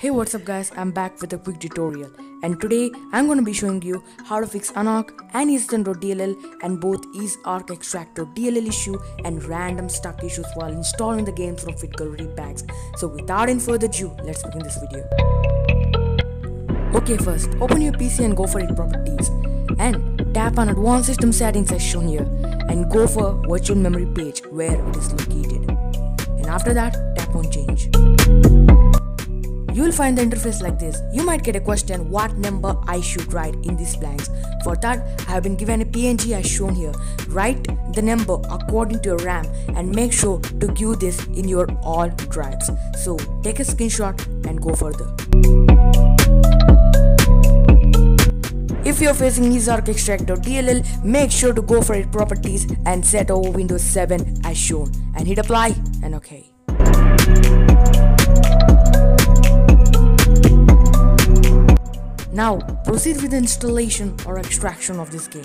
Hey, what's up guys, I'm back with a quick tutorial and today I'm gonna be showing you how to fix Anarch and Eastern.dll and both East Arc Extractor DLL issue and random stuck issues while installing the games from FitGirl Repacks. So without any further ado, let's begin this video. Okay, first open your PC and go for it properties and tap on advanced system settings as shown here and go for virtual memory page where it is located and after that tap on change. You will find the interface like this. You might get a question what number I should write in these blanks. For that, I have been given a PNG as shown here. Write the number according to your RAM and make sure to give this in your all drives. So take a screenshot and go further. If you are facing East Arc Extractor DLL, make sure to go for it properties and set over Windows 7 as shown and hit apply and OK. Now proceed with the installation or extraction of this game.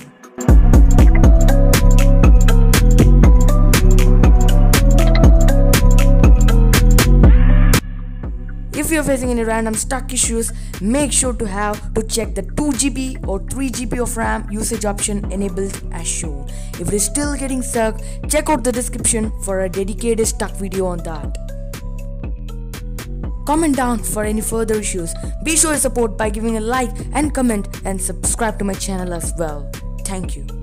If you are facing any random stuck issues, make sure to check the 2GB or 3GB of RAM usage option enabled as shown. If it is still getting stuck, check out the description for a dedicated stuck video on that. Comment down for any further issues. Be sure to support by giving a like and comment and subscribe to my channel as well. Thank you.